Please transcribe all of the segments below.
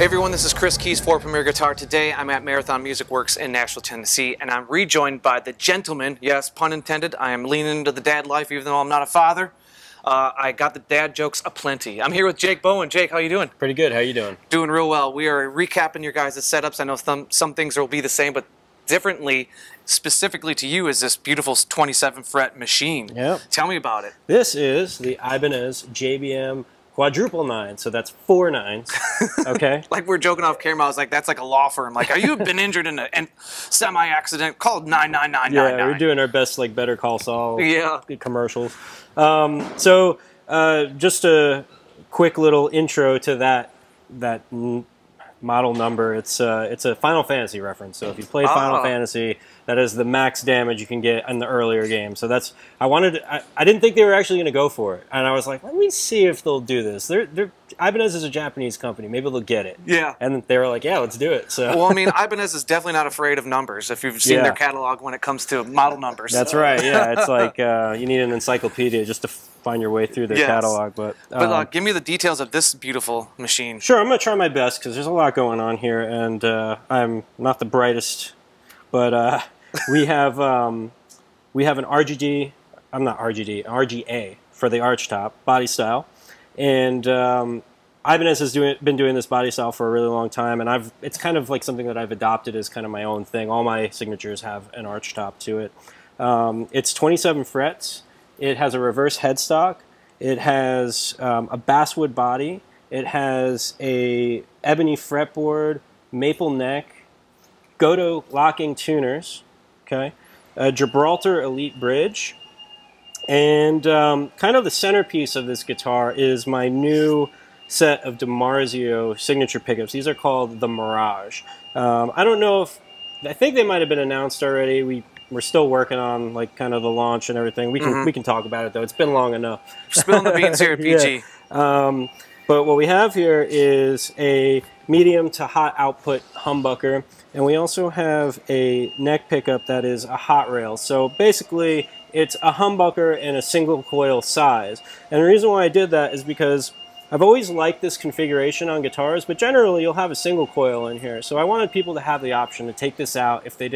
Hey everyone, this is Chris Keys for Premier Guitar. Today I'm at Marathon Music Works in Nashville, Tennessee, and I'm rejoined by the gentleman, yes, pun intended. I am leaning into the dad life even though I'm not a father. I got the dad jokes aplenty. I'm here with Jake Bowen. Jake, how you doing? Pretty good, how you doing? Doing real well. We are recapping your guys' setups. I know some things will be the same, but differently, specifically to you, is this beautiful 27 fret machine. Yep. Tell me about it. This is the Ibanez JBM quadruple nine, so that's 4 9s. Okay. Like we're joking off camera, I was like, that's like a law firm. Like, are you been injured in a semi-accident called 99999? Yeah, we're doing our best, like Better Call Saul. Yeah. Commercials. Just a quick little intro to that model number. It's a Final Fantasy reference. So if you play Final Fantasy, that is the max damage you can get in the earlier game. So that's I didn't think they were actually going to go for it, and I was like, let me see if they'll do this. They're Ibanez is a Japanese company. Maybe they'll get it. Yeah. And they were like, yeah, let's do it. So well, I mean, Ibanez is definitely not afraid of numbers. If you've seen their catalog when it comes to model numbers. That's right. Yeah, it's like you need an encyclopedia just to find your way through their catalog. But give me the details of this beautiful machine. Sure, I'm going to try my best because there's a lot going on here, and I'm not the brightest, but we have an RGD, RGA for the archtop body style, and Ibanez has been doing this body style for a really long time, and it's kind of like something that I've adopted as kind of my own thing. All my signatures have an archtop to it. It's 27 frets. It has a reverse headstock. It has a basswood body. It has a ebony fretboard, maple neck, Goto locking tuners, okay, a Gibraltar Elite bridge, and kind of the centerpiece of this guitar is my new set of DiMarzio signature pickups. These are called the Mirage. I don't know if, I think they might have been announced already. We're still working on like kind of the launch and everything. We can talk about it though. It's been long enough. Spilling the beans here at PG. Yeah. But what we have here is a medium to hot output humbucker, and we also have a neck pickup that is a hot rail. So basically, it's a humbucker in a single coil size. And the reason why I did that is because I've always liked this configuration on guitars, but generally you'll have a single coil in here. So I wanted people to have the option to take this out if they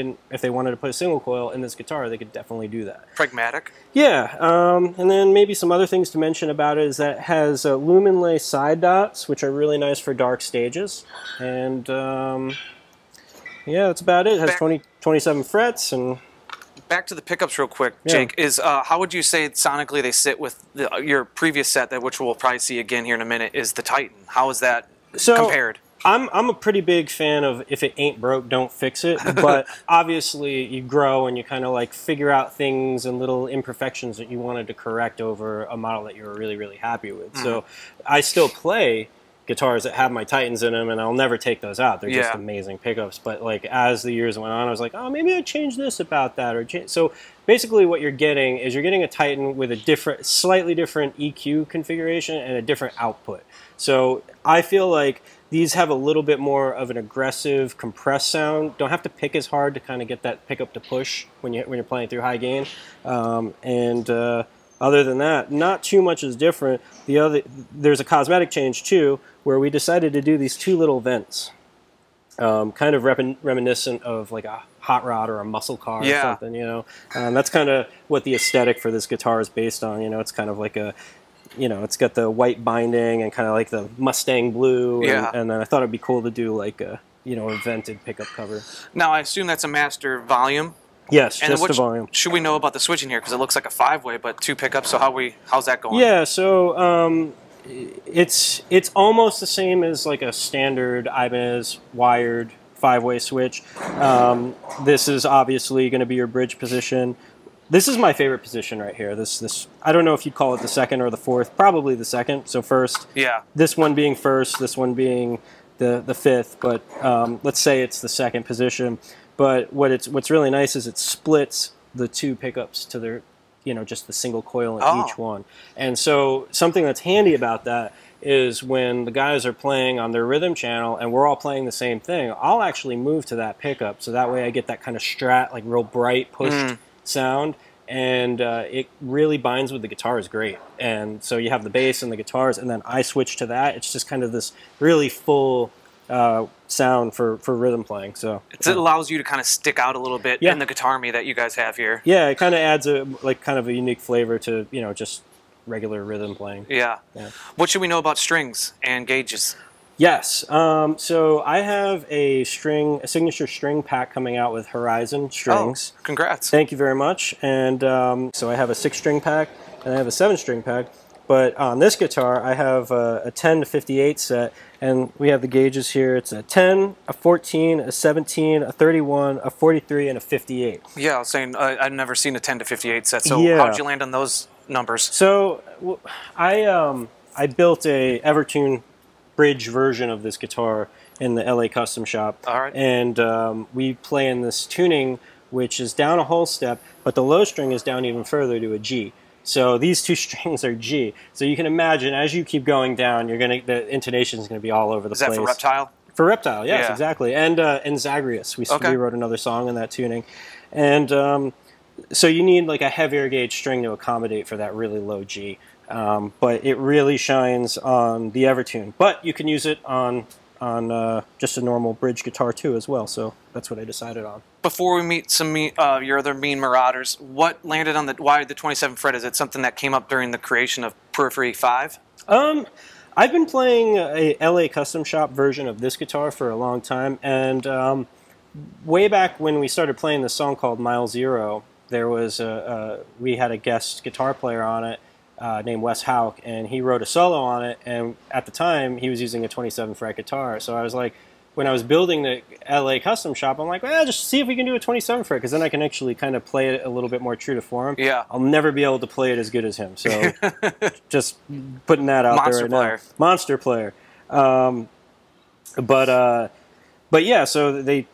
wanted to put a single coil in this guitar, they could definitely do that. Pragmatic. Yeah, and then maybe some other things to mention about it is that it has Lumenlay side dots, which are really nice for dark stages, and yeah, that's about it. It has 27 frets and. Back to the pickups real quick, Jake, is how would you say sonically they sit with your previous set, which we'll probably see again here in a minute, is the Titan. How is that compared? I'm a pretty big fan of if it ain't broke, don't fix it. But obviously you grow and you kind of like figure out things and little imperfections that you wanted to correct over a model that you were really, really happy with. So I still play guitars that have my Titans in them, and I'll never take those out. They're just amazing pickups. But like as the years went on, I was like, oh, maybe I changed this about that. Or so basically what you're getting is you're getting a Titan with a different, slightly different EQ configuration and a different output. So I feel like these have a little bit more of an aggressive, compressed sound. Don't have to pick as hard to kind of get that pickup to push when you're playing through high gain. Other than that, not too much is different. There's a cosmetic change too, where we decided to do these two little vents, kind of reminiscent of like a hot rod or a muscle car or something. You know, that's kind of what the aesthetic for this guitar is based on. You know, it's kind of like a, you know, it's got the white binding and kind of like the Mustang blue. And, and then I thought it'd be cool to do like a, you know, a vented pickup cover. Now I assume that's a master volume. Yes, and just the volume. Should we know about the switching here? Because it looks like a 5-way, but 2 pickups. So how's that going? Yeah, so it's almost the same as like a standard Ibanez wired 5-way switch. This is obviously going to be your bridge position. This is my favorite position right here. This I don't know if you'd call it the second or the fourth. Probably the second. So first. Yeah. This one being first. This one being the fifth. But let's say it's the second position. But what's really nice is it splits the 2 pickups to their, you know, just the single coil in each one. And so something that's handy about that is when the guys are playing on their rhythm channel and we're all playing the same thing, I'll actually move to that pickup. So that way I get that kind of strat, like real bright pushed sound. And it really binds with the guitars great. And so you have the bass and the guitars, and then I switch to that. It's just kind of this really full sound for rhythm playing. So it allows you to kind of stick out a little bit in the guitarmy that you guys have here. Yeah, it kind of adds a kind of a unique flavor to just regular rhythm playing. Yeah. What should we know about strings and gauges? Yes. So I have a signature string pack coming out with Horizon strings. Oh, congrats. Thank you very much. And so I have a 6-string pack and I have a 7-string pack. But on this guitar, I have a 10 to 58 set, and we have the gauges here. It's a 10, a 14, a 17, a 31, a 43, and a 58. Yeah, I was saying, I've never seen a 10 to 58 set, so how did you land on those numbers? So I built a Evertune bridge version of this guitar in the LA Custom Shop. All right. And we play in this tuning, which is down a whole step, but the low string is down even further to a G. So these two strings are G. So you can imagine as you keep going down, you're gonna the intonation is gonna be all over the place. Is that for Reptile? For Reptile, yes, exactly. And Zagreus, we wrote another song in that tuning, and so you need like a heavier gauge string to accommodate for that really low G. But it really shines on the Evertune. But you can use it on just a normal bridge guitar too as well, so that's what I decided on. Before we meet your other mean marauders, what landed on why the 27th fret? Is it something that came up during the creation of Periphery V? I've been playing a LA Custom Shop version of this guitar for a long time, and way back when we started playing this song called Mile Zero, there was we had a guest guitar player on it named Wes Hauk, and he wrote a solo on it, and at the time he was using a 27 fret guitar. So I was like, when I was building the LA Custom Shop, I'm like, well, just see if we can do a 27 fret, because then I can actually kind of play it a little bit more true to form. Yeah, I'll never be able to play it as good as him, so just putting that out there right now. Monster player. But yeah, so they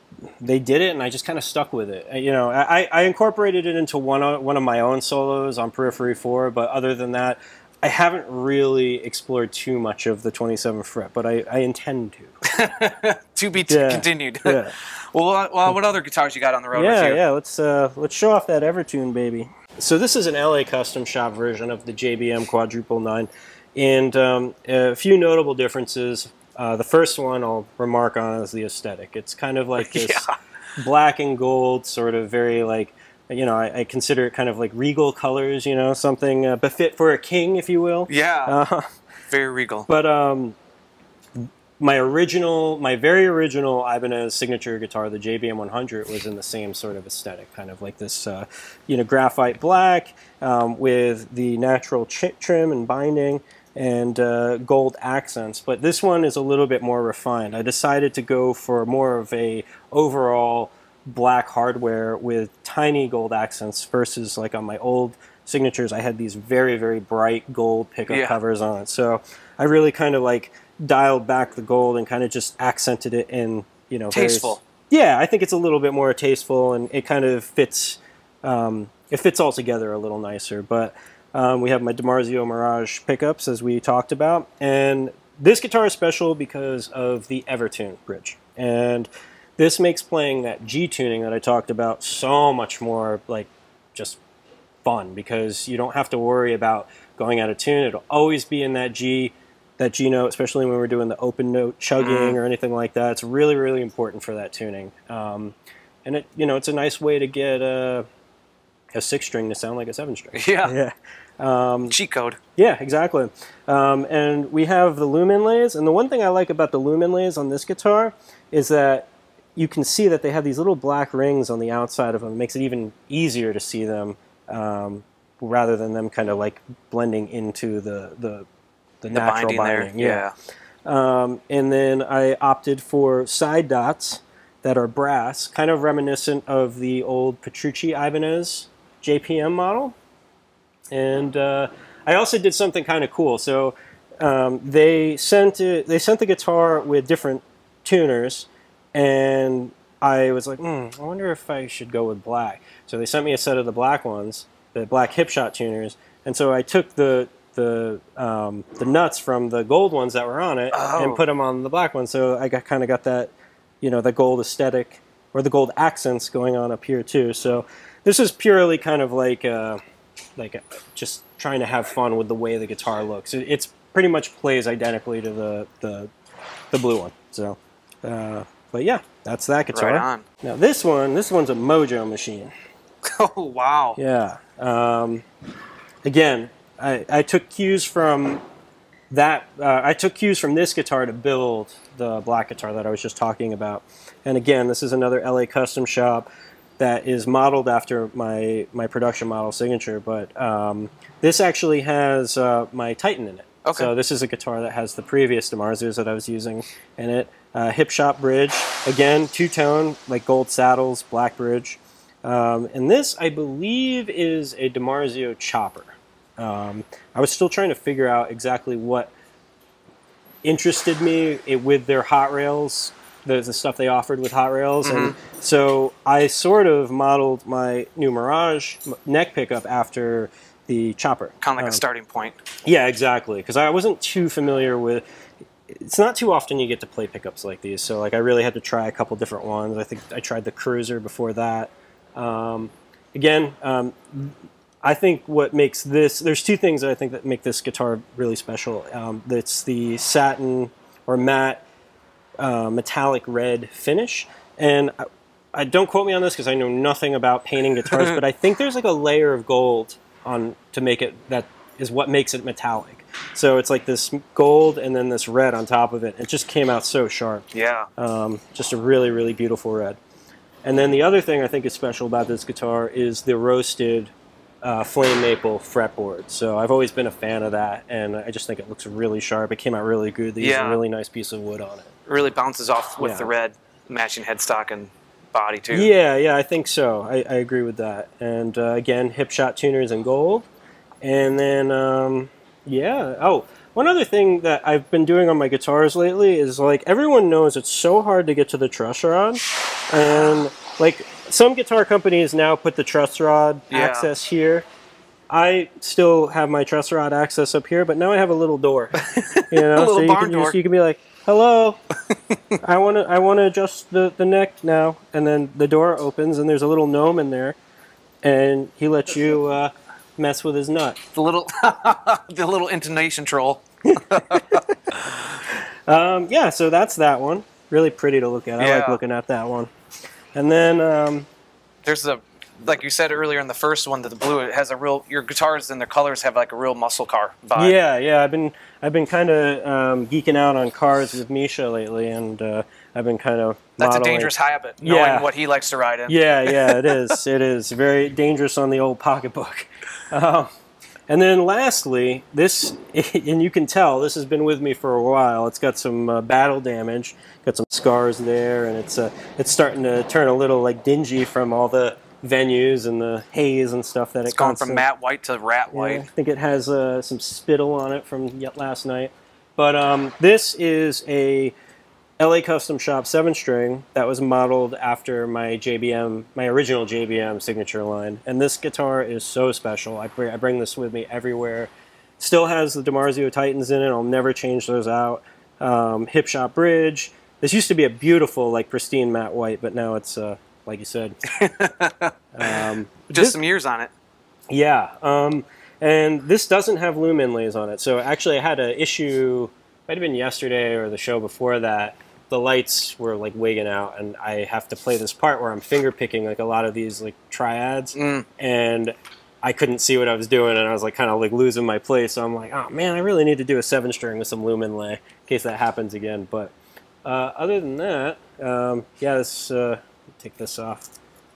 did it, and I just kind of stuck with it. I incorporated it into one of my own solos on Periphery 4, but other than that, I haven't really explored too much of the 27th fret, but I intend to. To be continued. Yeah. well, what other guitars you got on the road with you? Yeah, let's show off that Evertune, baby. So this is an LA Custom Shop version of the JBM Quadruple 9, and a few notable differences. The first one I'll remark on is the aesthetic. It's kind of like this black and gold, sort of very like, I consider it kind of like regal colors, something befit for a king, if you will. Yeah, very regal. But my very original Ibanez signature guitar, the JBM100, was in the same sort of aesthetic, kind of like this, graphite black with the natural trim and binding, and gold accents. But this one is a little bit more refined. I decided to go for more of a overall black hardware with tiny gold accents versus like on my old signatures I had these very, very bright gold pickup covers on it. So I really kind of like dialed back the gold and kind of just accented it in, tasteful. Yeah, I think it's a little bit more tasteful, and it kind of fits it fits all together a little nicer. But we have my DiMarzio Mirage pickups, as we talked about, and this guitar is special because of the Evertune bridge, and this makes playing that G tuning that I talked about so much more like just fun, because you don't have to worry about going out of tune. It'll always be in that G note, especially when we're doing the open note chugging or anything like that. It's really, really important for that tuning, and it it's a nice way to get a 6-string to sound like a 7-string. Yeah. Cheat code. Yeah, exactly. And we have the Lumenlays, and the one thing I like about the Lumenlays on this guitar is that you can see that they have these little black rings on the outside of them. It makes it even easier to see them, rather than them kind of like blending into the natural binding. Yeah. And then I opted for side dots that are brass, kind of reminiscent of the old Petrucci Ibanez JPM model. And I also did something kind of cool. So they sent the guitar with different tuners, and I was like, I wonder if I should go with black. So they sent me a set of the black ones, the black Hipshot tuners, and so I took the nuts from the gold ones that were on it and put them on the black one. So I kind of got that, the gold aesthetic, or the gold accents going on up here too. So this is purely kind of like just trying to have fun with the way the guitar looks. It's pretty much plays identically to the blue one. So But yeah, that's that guitar. Right on. Now this one's a Mojo machine. Oh wow. Yeah. Again, I took cues from that. I took cues from this guitar to build the black guitar that I was just talking about. And again, this is another LA Custom Shop that is modeled after my production model signature. But this actually has my Titan in it. Okay. So this is a guitar that has the previous DiMarzios that I was using in it. Hipshot bridge, again, two-tone, like gold saddles, black bridge. And this, I believe, is a DiMarzio chopper. I was still trying to figure out exactly what interested me with their hot rails, the stuff they offered with hot rails. Mm-hmm. And so I sort of modeled my new Mirage neck pickup after the chopper. Kind of like a starting point. Yeah, exactly. Because I wasn't too familiar with... It's not too often you get to play pickups like these. So like I really had to try a couple different ones. I think I tried the Cruiser before that. Again, I think what makes this... There's two things that I think that make this guitar really special. It's the satin or matte metallic red finish. And I don't quote me on this because I know nothing about painting guitars, but I think there's like a layer of gold on to make it... That is what makes it metallic. So it's like this gold and then this red on top of it. It just came out so sharp. Yeah. Just a really, really beautiful red. And then the other thing I think is special about this guitar is the roasted flame maple fretboard. So I've always been a fan of that, and I just think it looks really sharp. It came out really good. They used a really nice piece of wood on it. It really bounces off with the red matching headstock and body too. Yeah, yeah, I think so. I agree with that. And again, Hipshot tuners in gold. And then... yeah. Oh, one other thing that I've been doing on my guitars lately is, like, everyone knows it's so hard to get to the truss rod. And, like, some guitar companies now put the truss rod access here. I still have my truss rod access up here, but now I have a little door. You know, so you can be like, hello, I want to adjust the neck now. And then the door opens, and there's a little gnome in there, and he lets you... mess with his nut. The little intonation troll. Yeah, so that's that one. Really pretty to look at. I like looking at that one. And then there's the, like you said earlier in the first one, that the blue, it has a real, your guitars and their colors have like a real muscle car vibe. Yeah, yeah. I've been kind of geeking out on cars with Misha lately, and I've been kind of modeling. That's a dangerous habit, knowing what he likes to ride in. Yeah, yeah, it is. It is very dangerous on the old pocketbook. And then lastly, this, and you can tell, this has been with me for a while. It's got some battle damage, got some scars there, and it's starting to turn a little like dingy from all the venues and the haze and stuff that it's gone from matte white to rat white. Yeah, I think it has some spittle on it from last night. But this is a LA Custom Shop 7-string that was modeled after my JBM, my original JBM signature line. And this guitar is so special. I bring this with me everywhere. Still has the DiMarzio Titans in it. I'll never change those out. Hipshot bridge. This used to be a beautiful, like, pristine matte white, but now it's, like you said. Just some years on it. Yeah. And this doesn't have Lumenlays on it. So actually I had an issue, might have been yesterday or the show before that, the lights were like wigging out, and I have to play this part where I'm finger picking like a lot of these like triads, and I couldn't see what I was doing, and I was like kind of like losing my place. So I'm like, oh man, I really need to do a 7-string with some Lumenlay in case that happens again. But other than that, yeah, let's take this off,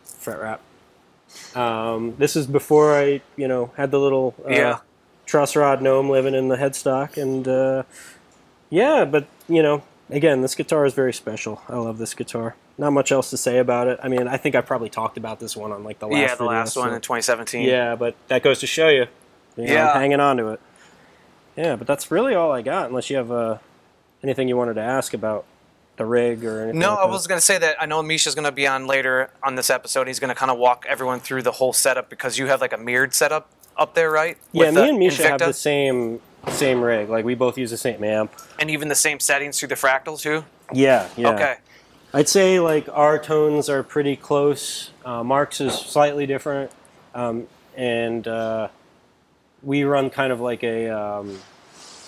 fret wrap. This is before I, you know, had the little truss rod gnome living in the headstock, and yeah, but you know. Again, this guitar is very special. I love this guitar. Not much else to say about it. I mean, I think I probably talked about this one on like the last video. Yeah, the last one in 2017. Yeah, but that goes to show you. You know, I'm hanging on to it. Yeah, but that's really all I got, unless you have anything you wanted to ask about the rig or anything. No, like I was going to say that I know Misha's going to be on later on this episode. He's going to kind of walk everyone through the whole setup, because you have like a mirrored setup up there, right? Yeah, me and Misha have the same rig. Like, we both use the same amp. And even the same settings through the Fractal, too? Yeah, yeah. Okay. I'd say, like, our tones are pretty close. Mark's is slightly different. And we run kind of like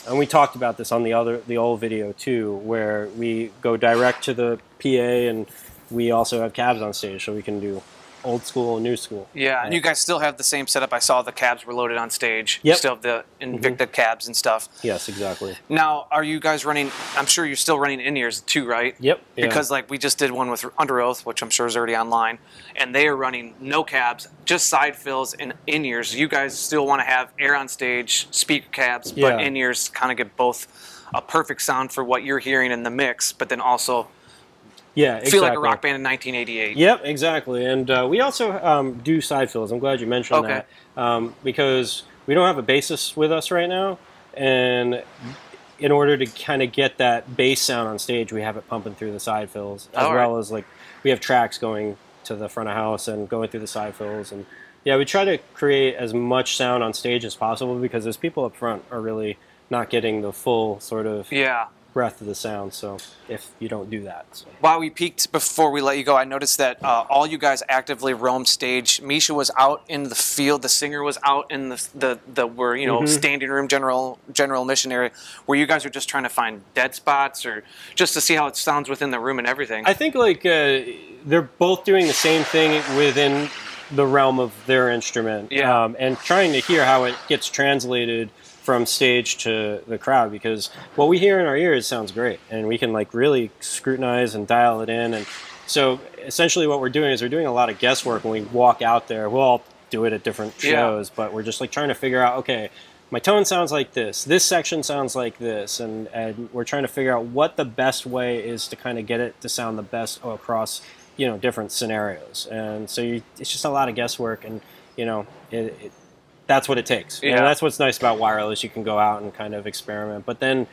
and we talked about this on the old video too, where we go direct to the PA, and we also have cabs on stage, so we can do old school and new school. Yeah, and you guys still have the same setup. I saw the cabs were loaded on stage. Yep. You still have the Invicta cabs and stuff. Yes, exactly. Now, are you guys running, I'm sure you're still running in-ears too, right? Yep. Yeah. Because like we just did one with Underoath, which I'm sure is already online, and they are running no cabs, just side fills and in-ears. You guys still want to have air on stage, speaker cabs, but in-ears kind of give both a perfect sound for what you're hearing in the mix, but then also... Yeah, exactly. Feel like a rock band in 1988. Yep, exactly. And we also do side fills. I'm glad you mentioned that. Because we don't have a bassist with us right now. And in order to kind of get that bass sound on stage, we have it pumping through the side fills. As well as, like, we have tracks going to the front of house and going through the side fills. And, yeah, we try to create as much sound on stage as possible because those people up front are really not getting the full sort of... Yeah. Breath of the sound, so if you don't do that. So. While we peeked before we let you go, I noticed that all you guys actively roamed stage. Misha was out in the field. The singer was out in the where you know standing room general admission area, where you guys were just trying to find dead spots or just to see how it sounds within the room and everything. I think like they're both doing the same thing within the realm of their instrument, and trying to hear how it gets translated from stage to the crowd, because what we hear in our ears sounds great, and we can like really scrutinize and dial it in. And so essentially what we're doing is we're doing a lot of guesswork when we walk out there. We'll all do it at different shows, but we're just like trying to figure out, okay, my tone sounds like this, this section sounds like this, and we're trying to figure out what the best way is to kind of get it to sound the best across, you know, different scenarios. And so it's just a lot of guesswork, and you know, that's what it takes. Yeah. You know, that's what's nice about wireless. You can go out and kind of experiment. But then,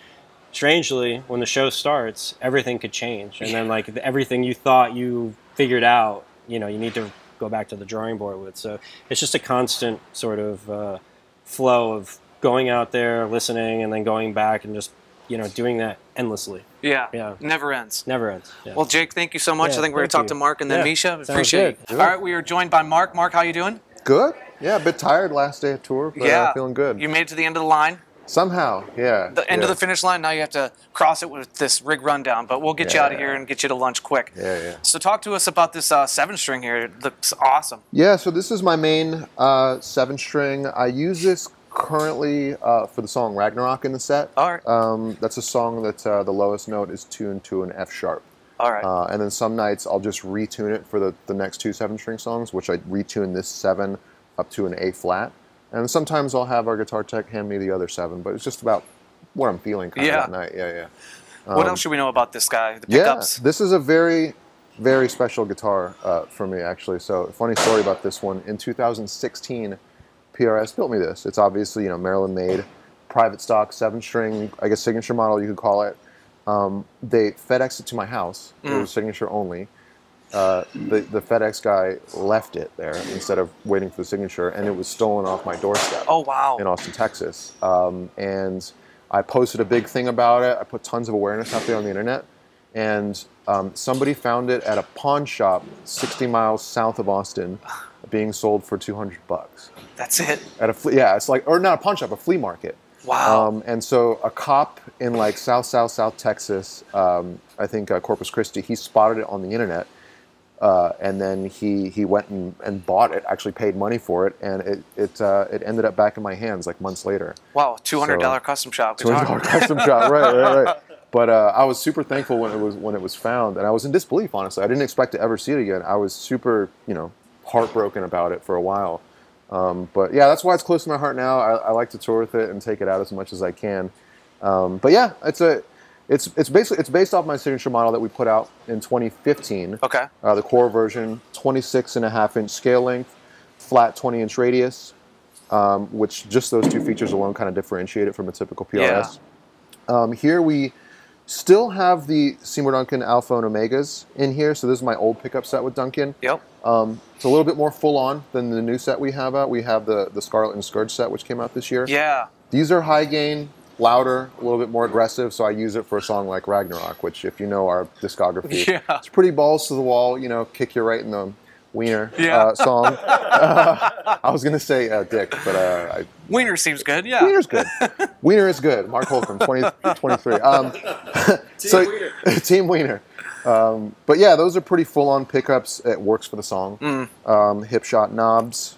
strangely, when the show starts, everything could change. And then, like, everything you thought you figured out, you know, you need to go back to the drawing board with. So it's just a constant sort of flow of going out there, listening, and then going back and just, you know, doing that endlessly. Yeah. Yeah. Never ends. Never ends. Yeah. Well, Jake, thank you so much. Yeah, I think we're going to talk to Mark and then Misha. Appreciate it. All right. We are joined by Mark. Mark, how you doing? Good. Yeah, a bit tired last day of tour, but feeling good. You made it to the end of the line? Somehow, yeah. The end of the finish line, now you have to cross it with this rig rundown, but we'll get you out of here and get you to lunch quick. Yeah, yeah. So talk to us about this 7-string here. It looks awesome. Yeah, so this is my main 7-string. I use this currently for the song Ragnarok in the set. All right. That's a song that the lowest note is tuned to an F sharp. All right. And then some nights I'll just retune it for the next two 7-string songs, which I retune this 7 up to an A flat, and sometimes I'll have our guitar tech hand me the other 7, but it's just about what I'm feeling kind of that night. What else should we know about this guy, the pickups? Yeah, this is a very, very special guitar for me, actually. So, funny story about this one. In 2016, PRS built me this. It's obviously, you know, Maryland-made, private stock, 7-string, I guess signature model you could call it. They FedExed it to my house. It was signature only. The FedEx guy left it there instead of waiting for the signature, and it was stolen off my doorstep. Oh, wow. In Austin, Texas. And I posted a big thing about it. I put tons of awareness out there on the internet, and somebody found it at a pawn shop 60 miles south of Austin being sold for $200. That's it? At a it's like, or not a pawn shop, a flea market. Wow. And so a cop in like South Texas, I think Corpus Christi, he spotted it on the internet. And then he went and bought it, actually paid money for it, and it ended up back in my hands like months later. Wow, $200 so, custom shop. $200 custom shop, right. But I was super thankful when it was found, and I was in disbelief, honestly. I didn't expect to ever see it again. I was super, you know, heartbroken about it for a while. But yeah, that's why it's close to my heart now. I like to tour with it and take it out as much as I can. But yeah, it's based off my signature model that we put out in 2015. Okay. The core version, 26.5-inch scale length, flat 20-inch radius, which just those two features alone kind of differentiate it from a typical PRS. Yeah. Here we still have the Seymour Duncan Alpha and Omegas in here. So this is my old pickup set with Duncan. Yep. It's a little bit more full-on than the new set we have out. We have the Scarlet and Scourge set, which came out this year. Yeah. These are high-gain, louder, a little bit more aggressive, so I use it for a song like Ragnarok, which, if you know our discography, it's pretty balls to the wall, you know, kick you right in the Wiener song. I was going to say Dick, but... Wiener seems good, yeah. Wiener's good. Wiener is good. Mark Holcomb, 2023. Team Wiener. Team Wiener. But yeah, those are pretty full-on pickups. It works for the song. Mm. Hipshot knobs.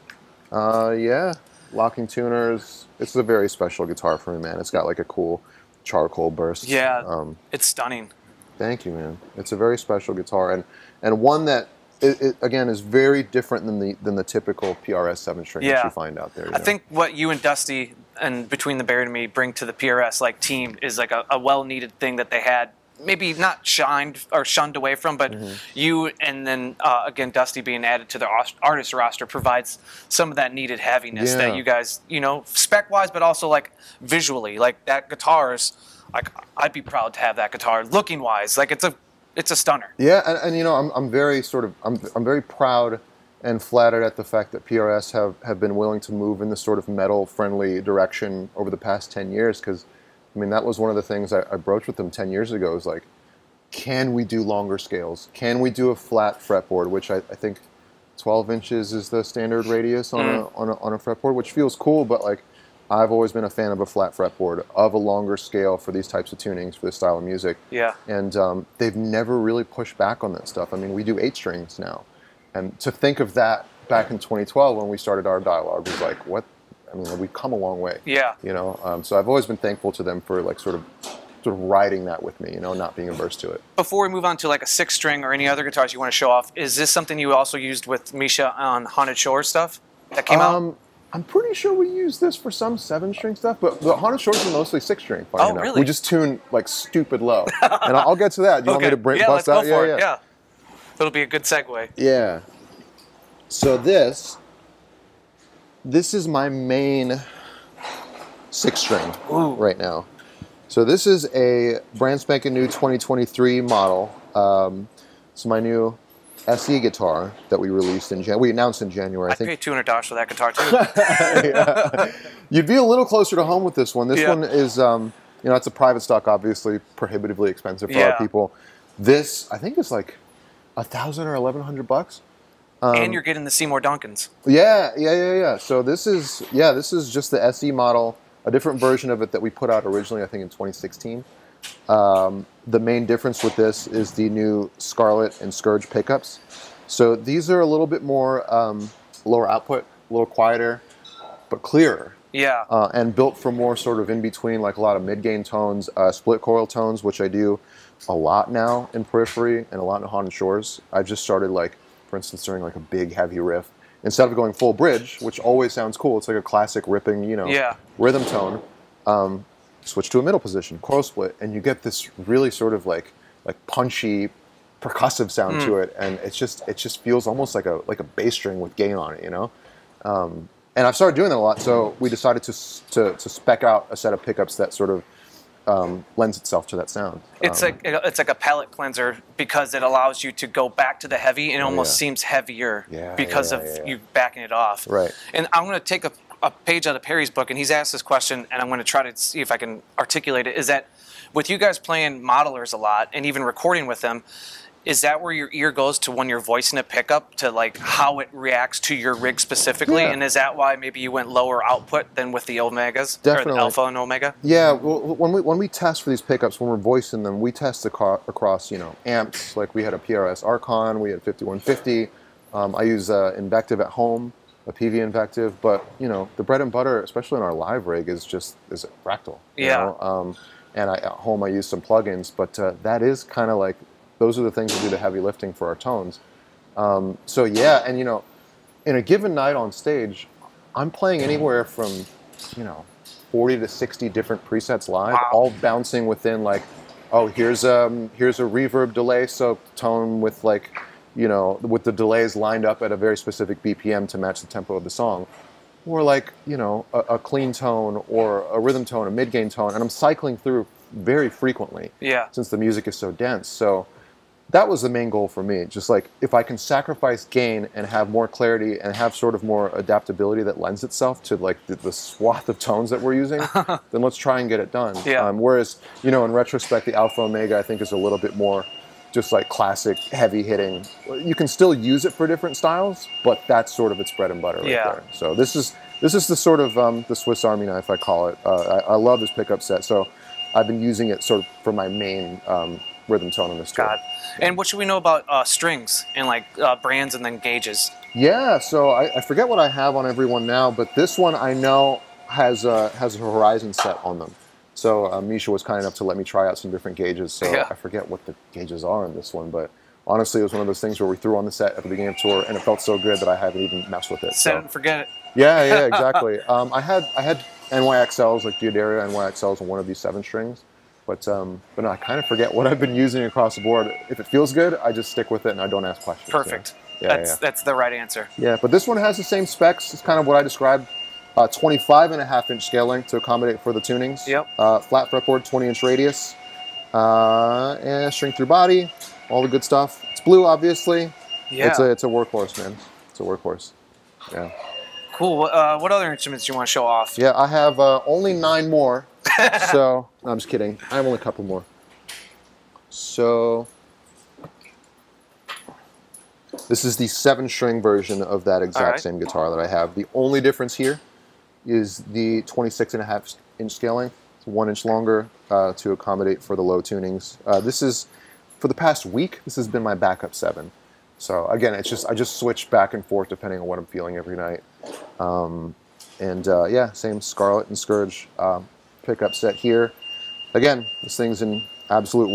Yeah. Locking tuners. It's a very special guitar for me, man. It's got like a cool charcoal burst. Yeah, it's stunning. Thank you, man. It's a very special guitar, and one that it again is very different than the typical PRS 7-string that you find out there. I think what you and Dusty and between the Barry and me bring to the PRS like team is like a well-needed thing that they had maybe not shunned away from, but you and then again Dusty being added to the artist roster provides some of that needed heaviness that you guys, you know, spec-wise, but also like visually, like that guitar's. Like I'd be proud to have that guitar looking wise. Like it's a stunner. Yeah, and you know I'm very proud and flattered at the fact that PRS have been willing to move in this sort of metal friendly direction over the past 10 years. Because I mean that was one of the things I broached with them 10 years ago. Is like, can we do longer scales? Can we do a flat fretboard? Which I think 12 inches is the standard radius on a fretboard, which feels cool, but like. I've always been a fan of a flat fretboard, of a longer scale for these types of tunings, for this style of music. Yeah. And they've never really pushed back on that stuff. I mean, we do 8 strings now. And to think of that back in 2012 when we started our dialogue was like, what? I mean, we've come a long way. Yeah. You know, so I've always been thankful to them for like sort of riding that with me, you know, not being averse to it. Before we move on to like a 6-string or any other guitars you want to show off, is this something you also used with Misha on Haunted Shores stuff that came out? I'm pretty sure we use this for some 7-string stuff, but the Haunted Shores are mostly 6-string. Oh, enough. Really? We just tune like stupid low, and I'll get to that. Do you want me to bust out? Yeah, let's go for it. Yeah, it'll be a good segue. Yeah. So this is my main 6-string right now. So this is a brand spanking new 2023 model. It's my new SE guitar that we released in January. We announced in January. I think. Paid $200 for that guitar too. Yeah. You'd be a little closer to home with this one. This one is, you know, it's a private stock, obviously prohibitively expensive for our people. This, I think, is like $1,000 or $1,100. And you're getting the Seymour Duncans. Yeah. So this is just the SE model, a different version of it that we put out originally, I think, in 2016. The main difference with this is the new Scarlet and Scourge pickups. So these are a little bit more lower output, a little quieter, but clearer. Yeah. And built for more sort of in between, like a lot of mid-gain tones, split coil tones, which I do a lot now in Periphery and a lot in Haunted Shores. I've just started like, for instance, during like a big heavy riff, instead of going full bridge, which always sounds cool, it's like a classic ripping, you know, rhythm tone. Switch to a middle position, coil split, and you get this really sort of like punchy, percussive sound to it, and it just feels almost like a bass string with gain on it, you know. And I've started doing that a lot, so we decided to spec out a set of pickups that sort of lends itself to that sound. It's like a palate cleanser because it allows you to go back to the heavy, and it almost seems heavier because of you backing it off. Right. And I'm gonna take a page out of Perry's book, and he's asked this question, and I'm going to try to see if I can articulate it, is that with you guys playing modelers a lot and even recording with them, is that where your ear goes to when you're voicing a pickup, to like how it reacts to your rig specifically? Yeah. And is that why maybe you went lower output than with the Omegas? Definitely. Or the Alpha and Omega? Yeah, well, when we test for these pickups, when we're voicing them, we test across, you know, amps. Like we had a PRS Archon, we had 5150. I use Invective at home. A PV Invective, but you know the bread and butter, especially in our live rig, is a Fractal. You know? And at home I use some plugins, but that is kind of like those are the things that do the heavy lifting for our tones. So yeah, and you know, in a given night on stage, I'm playing anywhere from you know 40 to 60 different presets live, all bouncing within like, oh here's a reverb delay soaked tone with like. You know, with the delays lined up at a very specific BPM to match the tempo of the song, or like, you know, a clean tone or a rhythm tone, a mid-gain tone, and I'm cycling through very frequently since the music is so dense. So that was the main goal for me, just like if I can sacrifice gain and have more clarity and have sort of more adaptability that lends itself to like the swath of tones that we're using, then let's try and get it done. Whereas, you know, in retrospect, the Alpha Omega I think is a little bit more just like classic heavy hitting. You can still use it for different styles, but that's sort of its bread and butter right there. So this is the sort of the Swiss Army knife, I call it. I love this pickup set, so I've been using it sort of for my main rhythm tone in this tour. And what should we know about strings and like brands and then gauges? Yeah, so I forget what I have on everyone now, but this one I know has a Horizon set on them. So Misha was kind enough to let me try out some different gauges. So I forget what the gauges are in this one, but honestly, it was one of those things where we threw on the set at the beginning of tour, and it felt so good that I haven't even messed with it. Set it and forget it. Yeah, yeah, exactly. I had NYXLs, like D'Addario NYXLs on one of these 7-strings. But no, I kind of forget what I've been using across the board. If it feels good, I just stick with it and I don't ask questions. Perfect. You know? That's the right answer. Yeah, but this one has the same specs. It's kind of what I described. 25.5-inch scale length to accommodate for the tunings. Yep. Flat fretboard, 20-inch radius. And string through body, all the good stuff. It's blue, obviously. Yeah. It's a workhorse, man. It's a workhorse. Yeah. Cool. What other instruments do you want to show off? Yeah, I have only 9 more. So, no, I'm just kidding. I have only a couple more. So, this is the 7-string version of that exact same guitar that I have. The only difference here is the 26.5-inch scale length. It's 1 inch longer to accommodate for the low tunings. This is, for the past week, this has been my backup 7. So again, it's just, I just switch back and forth depending on what I'm feeling every night. Yeah, same Scarlet and Scourge pickup set here. Again, this thing's an absolute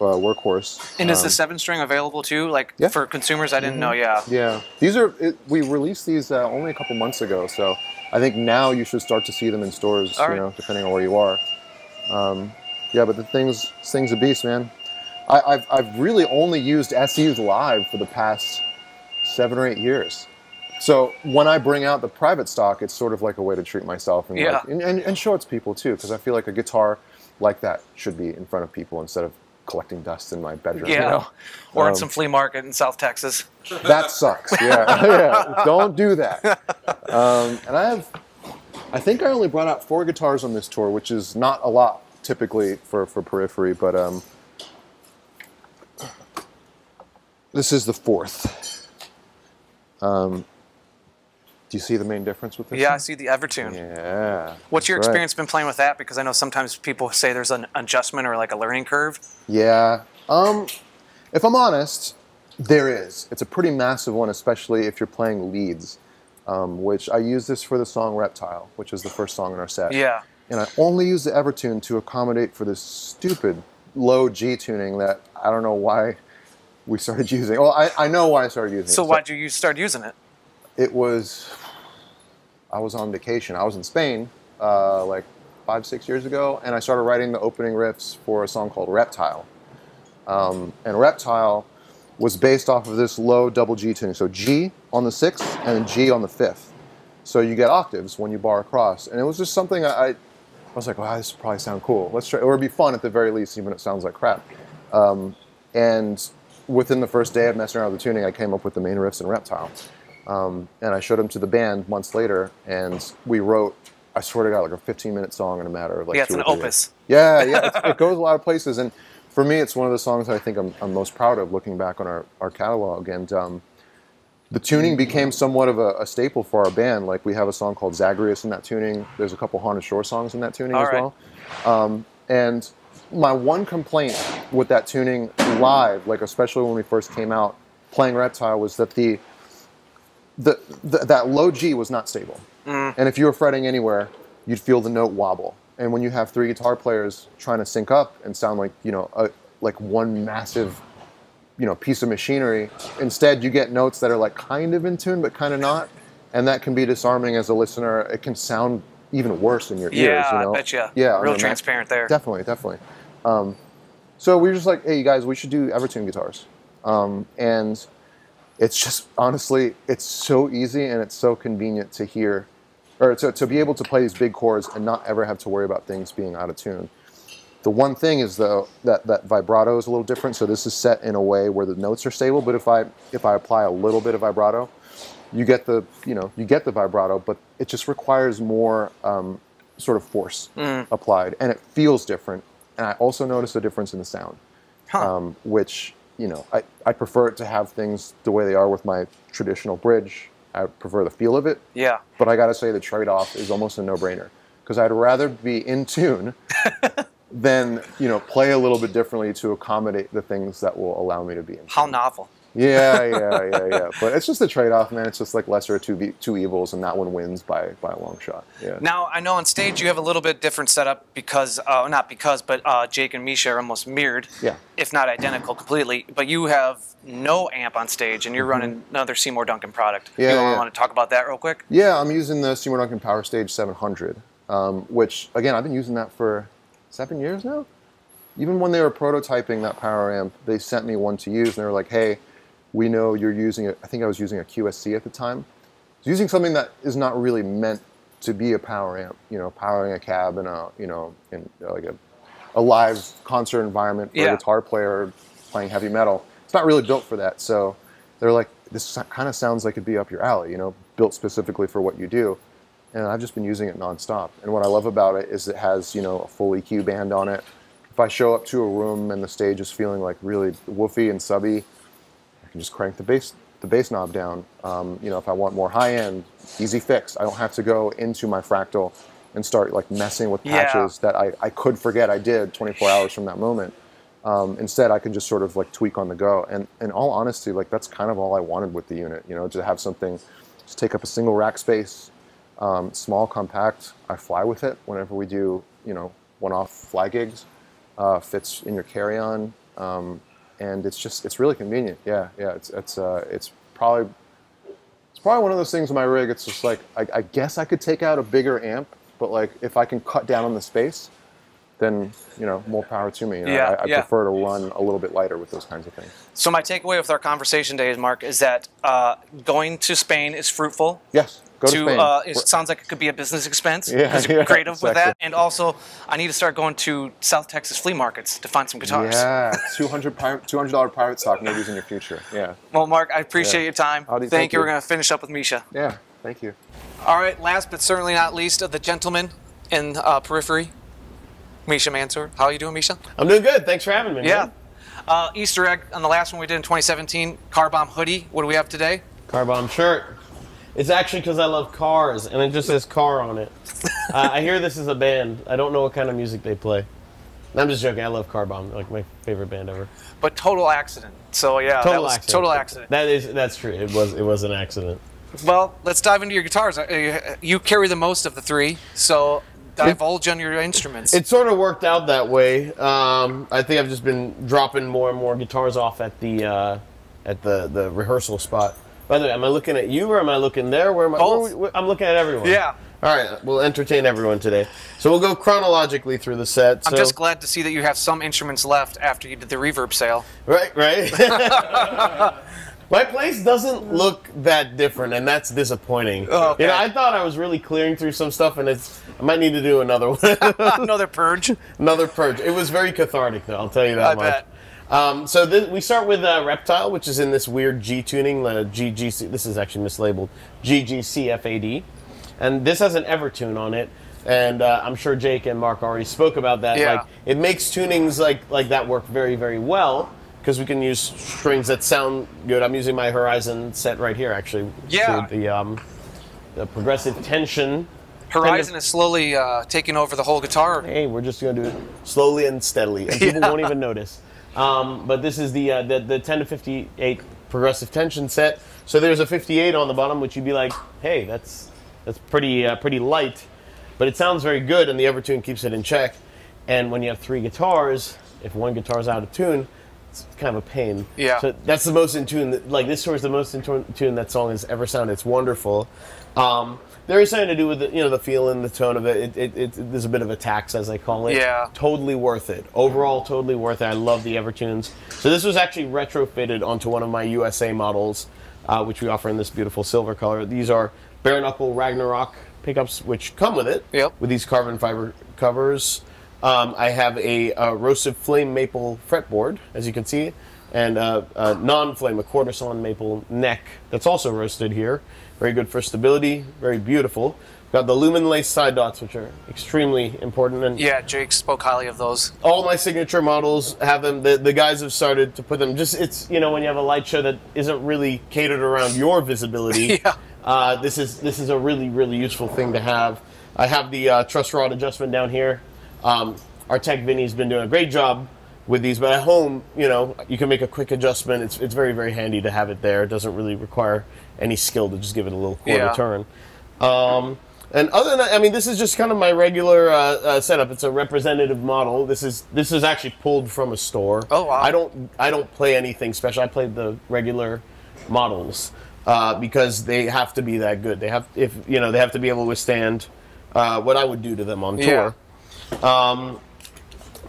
workhorse. And is the 7-string available too? Like for consumers, I didn't know. Yeah. These are, we released these only a couple months ago, so I think now you should start to see them in stores. You know, depending on where you are. Yeah, but this thing's a beast, man. I've really only used SEs live for the past 7 or 8 years. So when I bring out the private stock, it's sort of like a way to treat myself and, like, and show it to people too, because I feel like a guitar like that should be in front of people instead of collecting dust in my bedroom. You know? Or in some flea market in South Texas. That sucks, yeah. Don't do that. And I think I only brought out 4 guitars on this tour, which is not a lot typically for Periphery, but... this is the 4th. Do you see the main difference with this? Yeah, I see the Evertune. Yeah. What's your experience been playing with that? Because I know sometimes people say there's an adjustment or like a learning curve. Yeah. If I'm honest, there is. It's a pretty massive one, especially if you're playing leads, which I use this for the song Reptile, which is the first song in our set. Yeah. And I only use the Evertune to accommodate for this stupid low G tuning that I don't know why we started using. Well, I know why I started using it. So why did you start using it? It was, I was on vacation. I was in Spain like 5, 6 years ago, and I started writing the opening riffs for a song called Reptile. And Reptile was based off of this low double G tuning. So G on the 6th and G on the 5th. So you get octaves when you bar across. And it was just something I was like, wow, this would probably sound cool. Let's try. It would be fun at the very least, even if it sounds like crap. And within the first day of messing around with the tuning, I came up with the main riffs in Reptile. And I showed them to the band months later, and we wrote, I swear to God, like a 15-minute song in a matter of like 2 or 3 days. Yeah, it's an opus. Yeah, it goes a lot of places. And for me, it's one of the songs that I think I'm most proud of looking back on our catalog. And the tuning became somewhat of a staple for our band. Like, we have a song called Zagreus in that tuning. There's a couple Haunted Shores songs in that tuning as well. And my one complaint with that tuning live, like especially when we first came out playing Reptile, was that that low G was not stable. And if you were fretting anywhere, you'd feel the note wobble. And when you have 3 guitar players trying to sync up and sound like, you know, like one massive, you know, piece of machinery, instead you get notes that are like kind of in tune but kind of not, and that can be disarming as a listener. It can sound even worse in your ears, you know? I bet you. Yeah, real transparent there. Definitely. So we were just like, hey, you guys, we should do Evertune guitars. And it's just, honestly, it's so easy and it's so convenient to hear, or to be able to play these big chords and not ever have to worry about things being out of tune. The one thing is, though, that vibrato is a little different. So this is set in a way where the notes are stable, but if I apply a little bit of vibrato, you get the, you know, you get the vibrato, but it just requires more sort of force applied, and it feels different. And I also notice a difference in the sound, which you know, I prefer it to have things the way they are with my traditional bridge. I prefer the feel of it. Yeah. But I got to say the trade-off is almost a no-brainer, because I'd rather be in tune than, you know, play a little bit differently to accommodate the things that will allow me to be in tune. How novel. Yeah. But it's just a trade-off, man. It's just like lesser of two evils, and that one wins by a long shot. Yeah. Now, I know on stage you have a little bit different setup because, not because, but Jake and Misha are almost mirrored, yeah, if not identical completely. But you have no amp on stage, and you're running another Seymour Duncan product. Yeah, you want to talk about that real quick? Yeah, I'm using the Seymour Duncan Power Stage 700, which, again, I've been using that for 7 years now. Even when they were prototyping that power amp, they sent me one to use, and they were like, hey, we know you're using it. I think I was using a QSC at the time. It's using something that is not really meant to be a power amp. You know, powering a cab in a, you know, in like a live concert environment for a guitar player playing heavy metal. It's not really built for that. So they're like, this kind of sounds like it'd be up your alley. You know, built specifically for what you do. And I've just been using it nonstop. And what I love about it is it has, you know, a full EQ band on it. If I show up to a room and the stage is feeling like really woofy and subby, just crank the bass knob down. You know, if I want more high end, easy fix. I don't have to go into my Fractal and start like messing with patches that I could forget I did 24 hours from that moment. Instead, I can just sort of like tweak on the go. And in all honesty, like that's kind of all I wanted with the unit. You know, to have something just take up a single rack space, small, compact. I fly with it whenever we do, you know, one-off fly gigs. Fits in your carry-on. And it's just, it's really convenient. Yeah. It's probably one of those things in my rig. It's just like, I guess I could take out a bigger amp, but like if I can cut down on the space, then, you know, more power to me. You know, I prefer to run a little bit lighter with those kinds of things. So my takeaway with our conversation today, Mark, is that going to Spain is fruitful. Yes. To, it sounds like it could be a business expense. Yeah, creative exactly. With that. And also, I need to start going to South Texas flea markets to find some guitars. Yeah, $200 private stock maybe in your future. Yeah. Well, Mark, I appreciate your time. Thank you. We're going to finish up with Misha. Yeah, thank you. All right, last but certainly not least of the gentleman in Periphery, Misha Mansoor. How are you doing, Misha? I'm doing good. Thanks for having me, man. Easter egg on the last one we did in 2017, Car Bomb hoodie. What do we have today? Car Bomb shirt. It's actually because I love cars, and it just says car on it. I hear this is a band. I don't know what kind of music they play. And I'm just joking. I love Car Bomb, like my favorite band ever. But total accident. So yeah, total accident. That's true. It was an accident. Well, let's dive into your guitars. You carry the most of the three, so divulge on your instruments. It sort of worked out that way. I think I've just been dropping more and more guitars off at the rehearsal spot. By the way, am I looking at you or am I looking there? Where am I? I'm looking at everyone. Yeah. All right, we'll entertain everyone today. So we'll go chronologically through the set. I'm just glad to see that you have some instruments left after you did the reverb sale. Right. My place doesn't look that different, and that's disappointing. Oh, okay. You know, I thought I was really clearing through some stuff, and I might need to do another one. Another purge. Another purge. It was very cathartic, though, I'll tell you that much. I bet. So we start with Reptile, which is in this weird G tuning, GGC. This is actually mislabeled, GGCFAD. And this has an Evertune on it. And I'm sure Jake and Mark already spoke about that. Yeah. Like, it makes tunings like that work very, very well, because we can use strings that sound good. I'm using my Horizon set right here, actually. Yeah. The progressive tension. Horizon is slowly taking over the whole guitar. Hey, we're just going to do it slowly and steadily. And people won't even notice. But this is the 10 to 58 progressive tension set. So there's a 58 on the bottom, which you'd be like, hey, that's pretty light, but it sounds very good, and the Evertune keeps it in check. And when you have three guitars, if one guitar's out of tune, it's kind of a pain. Yeah. So that's the most in tune. Like, this song is the most in tune that song has ever sounded. It's wonderful. There is something to do with the, you know, the feeling, the tone of it. There's a bit of a tax, as I call it. Yeah. Totally worth it. Overall, totally worth it. I love the Evertunes. So this was actually retrofitted onto one of my USA models, which we offer in this beautiful silver color. These are Bare Knuckle Ragnarok pickups, which come with it. Yep. With these carbon fiber covers. I have a roasted flame maple fretboard, as you can see, and a non-flame, a quarter sawn maple neck that's also roasted here. Very good for stability, very beautiful. Got the Lumenlay side dots, which are extremely important. And yeah, Jake spoke highly of those. All my signature models have them. The guys have started to put them. Just, it's, you know, when you have a light show that isn't really catered around your visibility, yeah. This is a really, really useful thing to have. I have the truss rod adjustment down here. Our tech Vinny's been doing a great job with these, but at home, you know, you can make a quick adjustment. It's very, very handy to have it there. It doesn't really require any skill to just give it a little quarter turn. And other than that, I mean, this is just kind of my regular setup. It's a representative model. This is actually pulled from a store. Oh wow! I don't play anything special. I play the regular models because they have to be that good. They have, if you know, they have to be able to withstand what I would do to them on tour. Yeah.